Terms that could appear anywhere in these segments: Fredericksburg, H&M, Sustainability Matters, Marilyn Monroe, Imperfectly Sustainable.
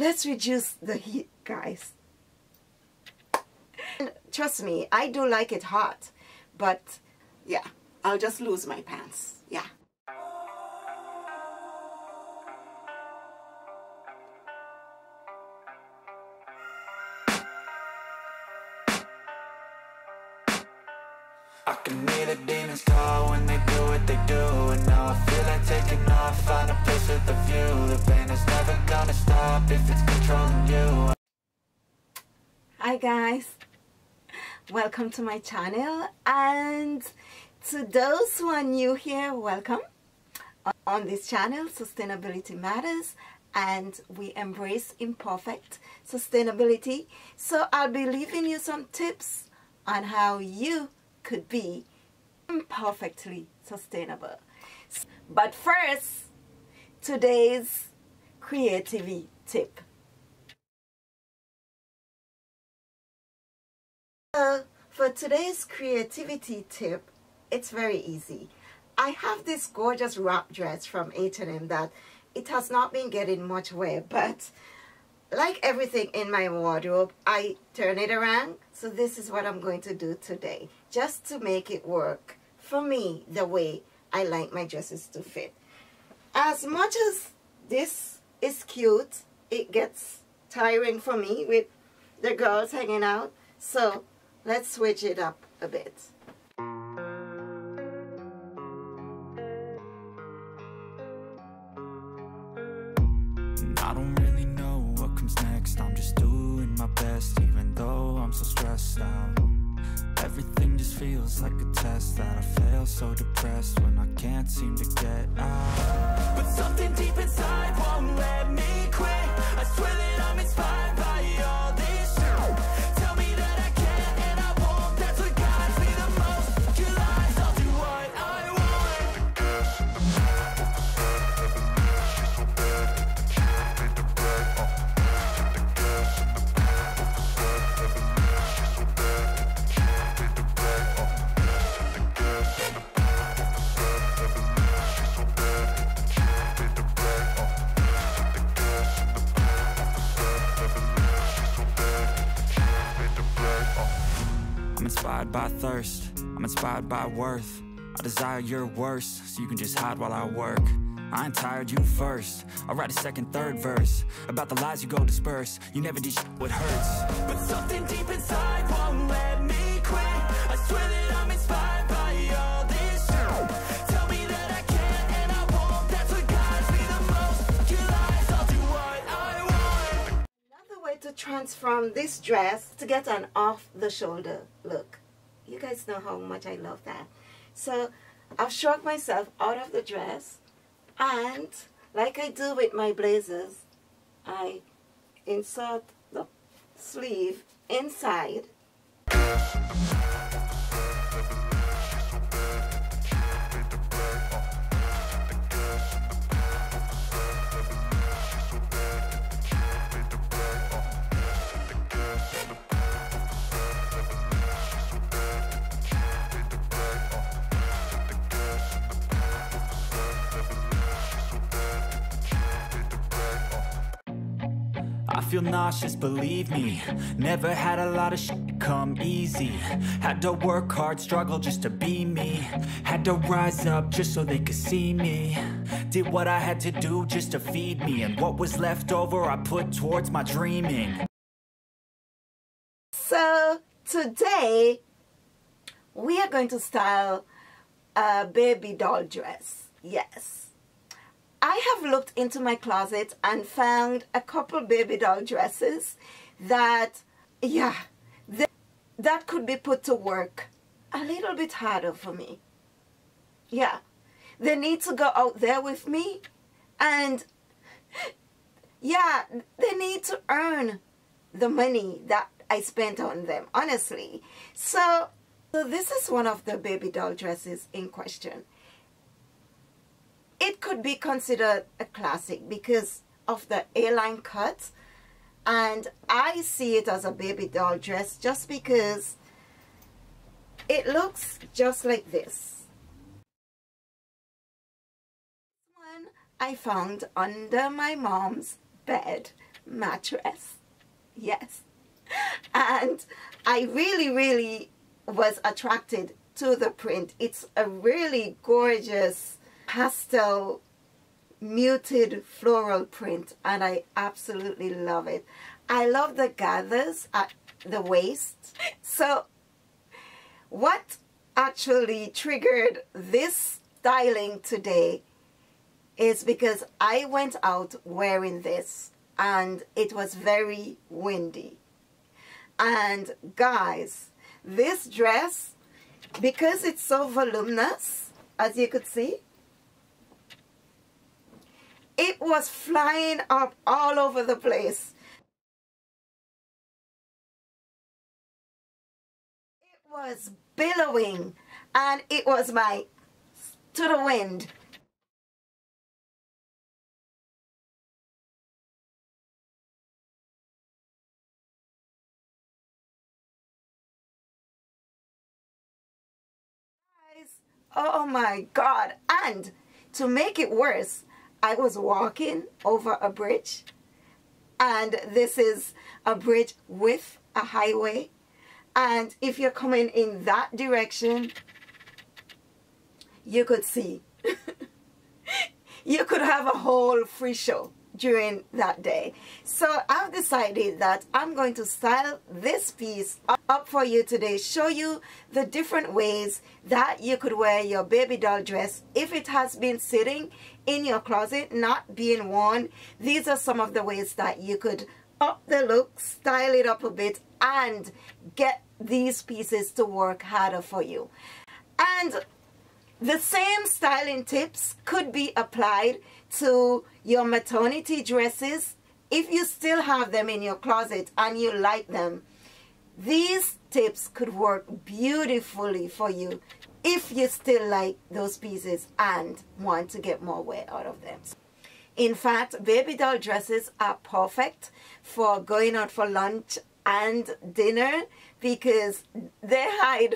Let's reduce the heat, guys. And trust me, I do like it hot, but yeah, I'll just lose my pants. Yeah. I can hear the demons call when they do what they do, and now I feel like taking off, find a place with a view. The pain is never gonna stop if it's controlling you. Hi guys, welcome to my channel, and to those who are new here, welcome. On this channel, Sustainability Matters, and we embrace imperfect sustainability. So I'll be leaving you some tips on how you could be imperfectly sustainable. But first, today's creativity tip. For today's creativity tip, it's very easy. I have this gorgeous wrap dress from H&M that it has not been getting much wear, but like everything in my wardrobe, I turn it around. So this is what I'm going to do today, just to make it work for me the way I like my dresses to fit. As much as this is cute, it gets tiring for me with the girls hanging out. So let's switch it up a bit. So depressed when I can't seem to get out, but something deep inside won't let me quit. I swear that I'm inspired by all this shit. Tell me that I can and I won't. That's what guides me the most. You lies, I'll do what I by thirst, I'm inspired by worth. I desire your worst, so you can just hide while I work. I ain't tired, you first. I'll write a second, third verse about the lies you go disperse. You never did what hurts, but something deep inside won't let me quit. I swear that I'm inspired by all this shit. Tell me that I can and I won't. That's what guides me the most. You lies, I'll do what I want. Another way to transform this dress to get an off-the-shoulder look. You guys know how much I love that. So I've shrunk myself out of the dress, and like I do with my blazers, I insert the sleeve inside. Feel nauseous, believe me. Never had a lot of shit come easy. Had to work hard, struggle just to be me. Had to rise up just so they could see me. Did what I had to do just to feed me, and what was left over I put towards my dreaming. So today we are going to style a baby doll dress. Yes, I have looked into my closet and found a couple baby doll dresses that, yeah, that could be put to work a little bit harder for me. Yeah, they need to go out there with me, and yeah, they need to earn the money that I spent on them, honestly. So this is one of the baby doll dresses in question. It could be considered a classic because of the A-line cut, and I see it as a baby doll dress just because it looks just like this. This one I found under my mom's bed mattress. Yes. And I really, really was attracted to the print. It's a really gorgeous pastel muted floral print, and I absolutely love it. I love the gathers at the waist. So what actually triggered this styling today is because I went out wearing this and it was very windy. And guys, this dress, because it's so voluminous, as you could see, it was flying up all over the place. It was billowing, and it was my to the wind. Oh my God. And to make it worse, I was walking over a bridge, and this is a bridge with a highway, and if you're coming in that direction, you could see. You could have a whole free show during that day. So I've decided that I'm going to style this piece up for you today, show you the different ways that you could wear your baby doll dress if it has been sitting in your closet, not being worn. These are some of the ways that you could up the look, style it up a bit, and get these pieces to work harder for you. And the same styling tips could be applied to your maternity dresses. If you still have them in your closet and you like them, these tips could work beautifully for you if you still like those pieces and want to get more wear out of them. In fact, baby doll dresses are perfect for going out for lunch and dinner because they hide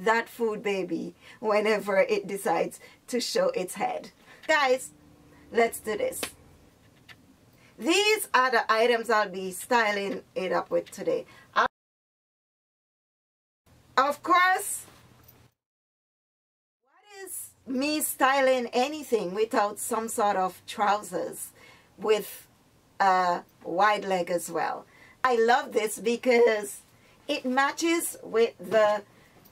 that food baby whenever it decides to show its head. Guys, let's do this. These are the items I'll be styling it up with today. Of course, what is me styling anything without some sort of trousers with a wide leg as well? I love this because it matches with the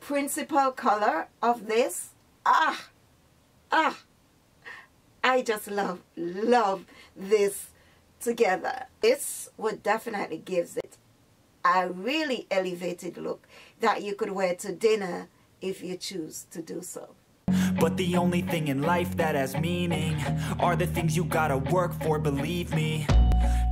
principal color of this. I just love this together. This would definitely gives it a really elevated look that you could wear to dinner if you choose to do so. But the only thing in life that has meaning are the things you gotta work for, believe me.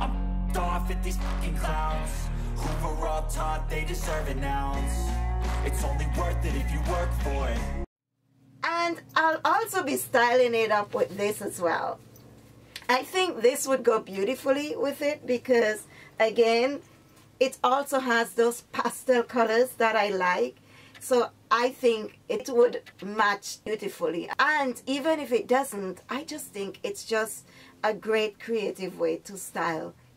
I'm off at these fucking clowns who were all taught they deserve an ounce. It's only worth it if you work for it. And I'll also be styling it up with this as well. I think this would go beautifully with it because, again, it also has those pastel colors that I like. So I think it would match beautifully. And even if it doesn't, I just think it's just a great creative way to style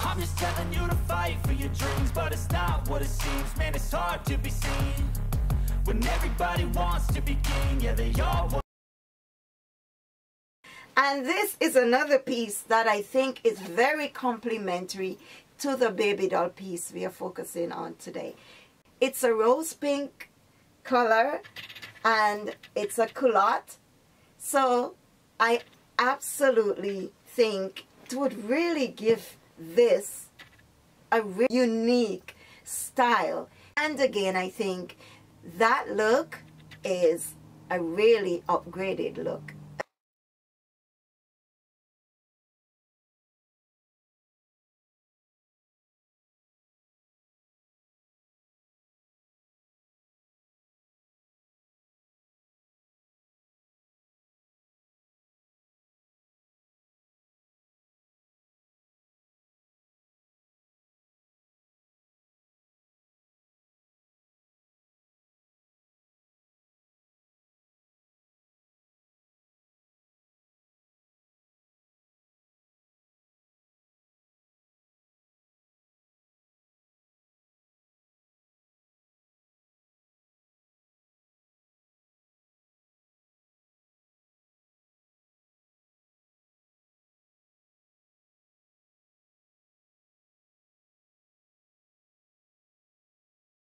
I'm just telling you to fight for your dreams, but it's not what it seems. Man, it's hard to be seen when everybody wants to be king. Yeah, they all want. And this is another piece that I think is very complementary to the baby doll piece we are focusing on today. It's a rose pink color and it's a culotte. So I absolutely think it would really give this a really unique style. And again, I think that look is a really upgraded look.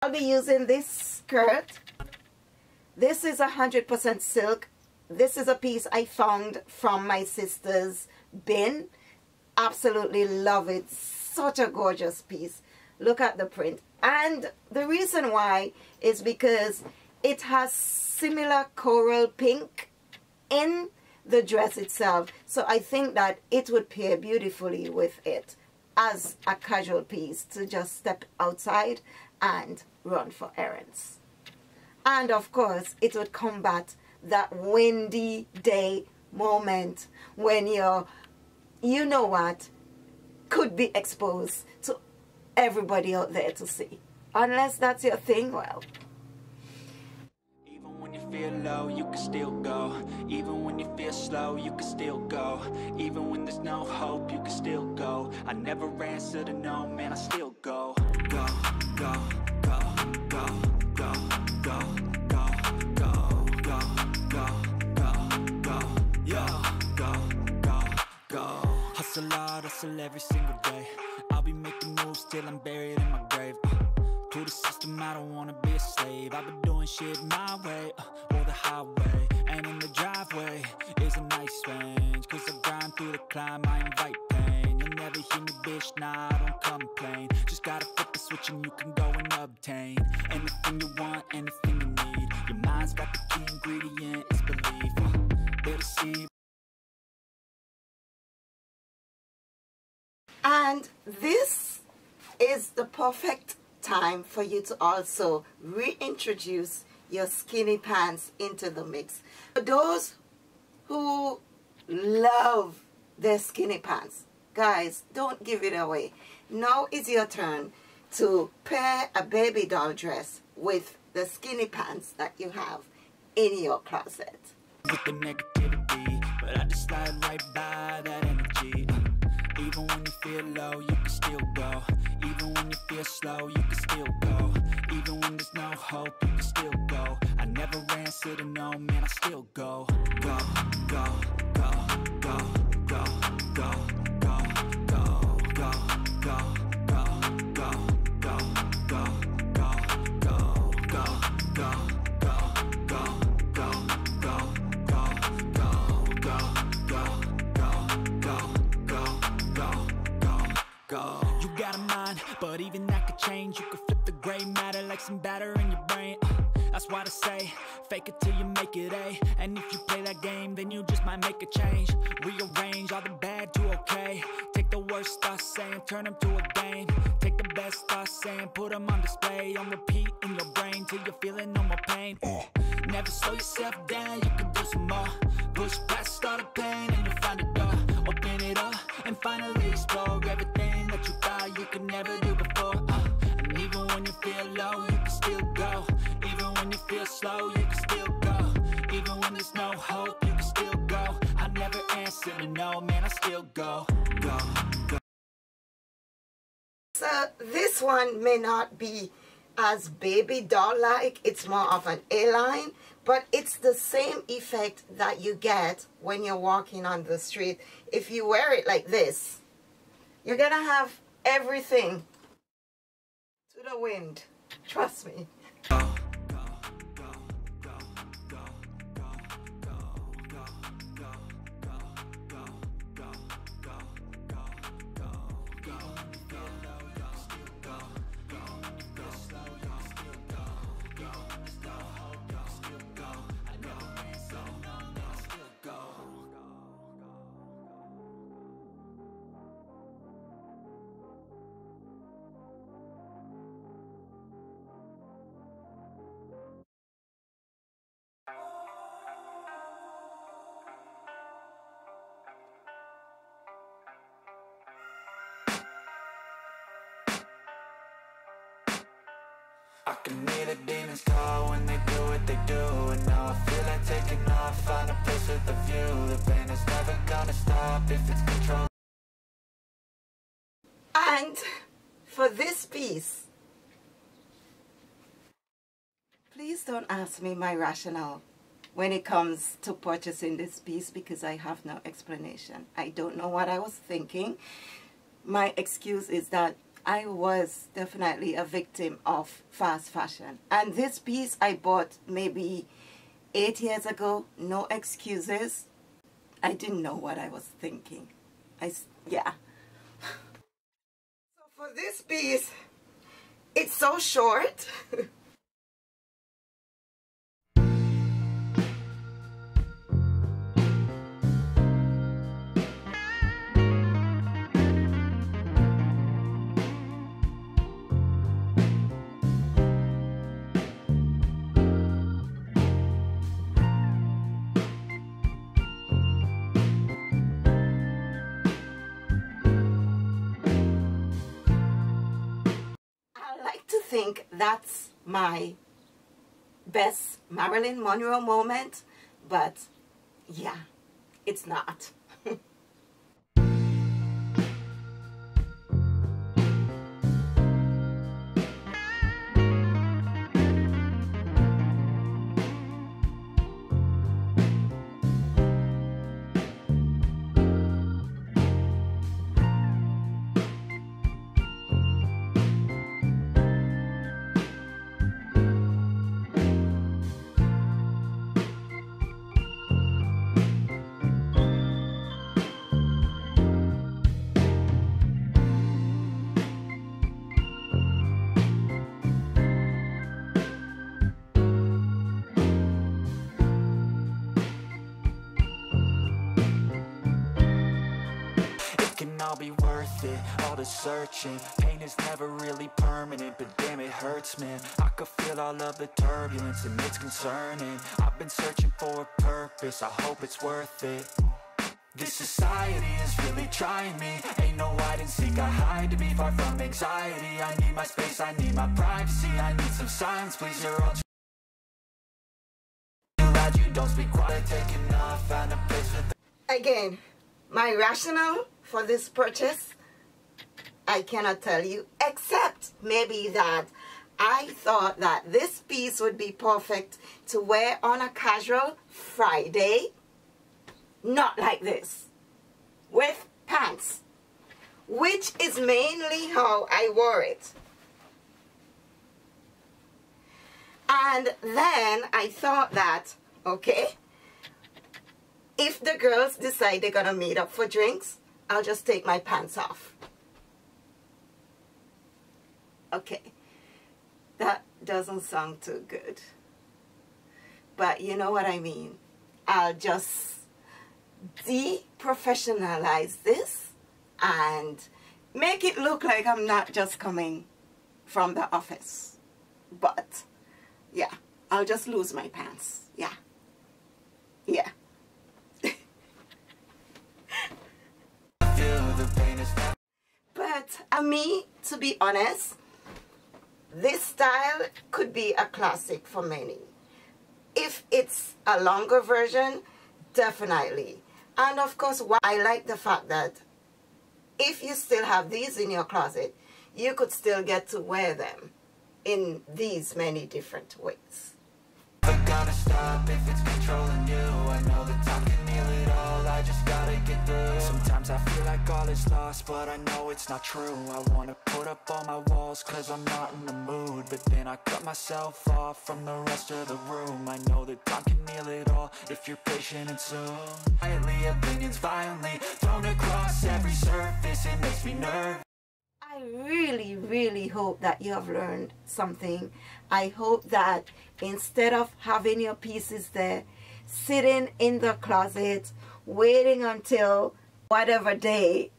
I'll be using this skirt. This is 100% silk. This is a piece I found from my sister's bin. Absolutely love it. Such a gorgeous piece. Look at the print. And the reason why is because it has similar coral pink in the dress itself. So I think that it would pair beautifully with it as a casual piece to just step outside and run for errands. And of course, it would combat that windy day moment when you're, you know what, could be exposed to everybody out there to see. Unless that's your thing, well. Even when you feel low, you can still go. Even when you feel slow, you can still go. Even when there's no hope, you can still go. I never answer to no, man, I still go. Go. Go, go, go, go, go, go, go, go, go, go, go, yo, go, go, go. Hustle hard, hustle every single day. I'll be making moves till I'm buried in my grave. To the system, I don't wanna be a slave. I've been doing shit my way, or the highway. And in the driveway is a nice range. Cause I grind through the climb, I invite pain. You'll never hear me, bitch, nah, I don't complain. Just gotta flip the switch and you can go and obtain anything you want, anything you need. Your mind's got the key ingredient, it's belief. Better see. And this is the perfect time for you to also reintroduce your skinny pants into the mix. For those who love their skinny pants, guys, don't give it away. Now is your turn to pair a baby doll dress with the skinny pants that you have in your closet. With the negativity, but I just slide right by that energy. Even when you feel low, you can still go. Even when you feel slow, you can still go. Even when there's no hope, you can still go. I never answer to no, man, I still go. Go, go, go, go, go, go, go, go, go, go. You got a mind, but even that could change. You could flip the gray matter like some batter in your brain. That's why I say, fake it till you make it A. And if you play that game, then you just might make a change. Rearrange all the bad to okay. Take the worst thoughts saying, turn them to a game. Take the best thoughts saying, put them on display. On repeat in your brain till you're feeling no more pain. Never slow yourself down, you can do some more. Push past all the pain and you'll find a door. Open it up and finally explore everything that you thought you could never do before. And even when you feel low, you can still go. Even when you feel slow, you can still go. Even when there's no hope, you can still go. I never answer to no, man, I still go. Go, go. So this one may not be as Baby Doll like. It's more of an A-line, but it's the same effect that you get when you're walking on the street. If you wear it like this, you're gonna have everything to the wind. Trust me. I can hear the demons call when they do what they do, and now I feel like taking off, find a place with a view. The pain is never gonna stop if it's controlled. And for this piece, please don't ask me my rationale when it comes to purchasing this piece, because I have no explanation. I don't know what I was thinking. My excuse is that I was definitely a victim of fast fashion. And this piece I bought maybe 8 years ago. No excuses. I didn't know what I was thinking. Yeah. So for this piece, it's so short. I think that's my best Marilyn Monroe moment, but yeah, it's not. Be worth it, all the searching. Pain is never really permanent, but damn it hurts, man. I could feel all of the turbulence and it's concerning. I've been searching for a purpose, I hope it's worth it. This society is really trying me. Ain't no hide and seek, I hide to be far from anxiety. I need my space, I need my privacy. I need some silence, please, you're all too loud, you don't speak quiet. Taking off, find a place with again, my rationale for this purchase, I cannot tell you, except maybe that I thought that this piece would be perfect to wear on a casual Friday, not like this, with pants, which is mainly how I wore it. And then I thought that, okay, if the girls decide they're gonna meet up for drinks, I'll just take my pants off. Okay, that doesn't sound too good, but you know what I mean. I'll just de-professionalize this and make it look like I'm not just coming from the office. But yeah, I'll just lose my pants. Yeah, yeah. But to be honest, this style could be a classic for many. If it's a longer version, definitely. And of course, I like the fact that if you still have these in your closet, you could still get to wear them. in these many different ways. I gotta stop if it's controlling you. I know the time can heal it all, I just gotta get through. Sometimes I feel like all is lost, but I know it's not true. I wanna put up all my walls cause I'm not in the mood, but then I cut myself off from the rest of the room. I know that time can heal it all if you're patient and soon. Quietly, opinions violently thrown across every surface, it makes me nervous. I really hope that you have learned something. I hope that instead of having your pieces there, sitting in the closet, waiting until whatever day,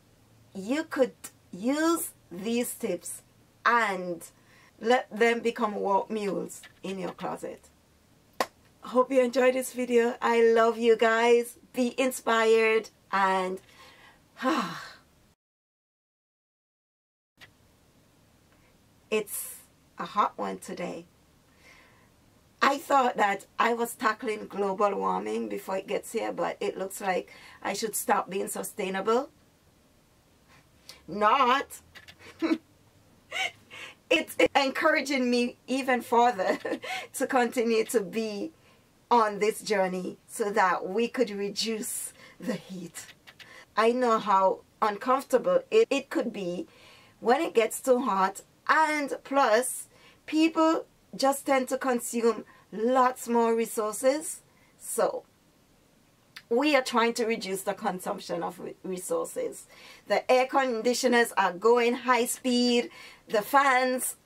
you could use these tips and let them become walk mules in your closet. Hope you enjoyed this video. I love you guys. Be inspired and it's a hot one today. I thought that I was tackling global warming before it gets here, but it looks like I should stop being sustainable. Not. It's encouraging me even further to continue to be on this journey so that we could reduce the heat. I know how uncomfortable it could be when it gets too hot. And plus, people just tend to consume lots more resources. So, we are trying to reduce the consumption of resources. The air conditioners are going high speed. The fans,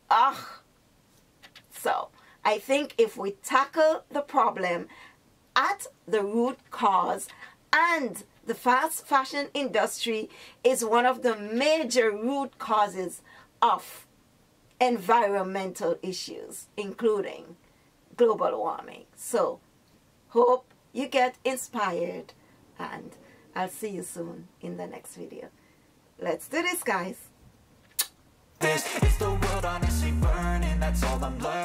So, I think if we tackle the problem at the root cause, and the fast fashion industry is one of the major root causes of environmental issues, including global warming. So, hope you get inspired, and I'll see you soon in the next video. Let's do this, guys. This is the world honestly burning, that's all I'm learning.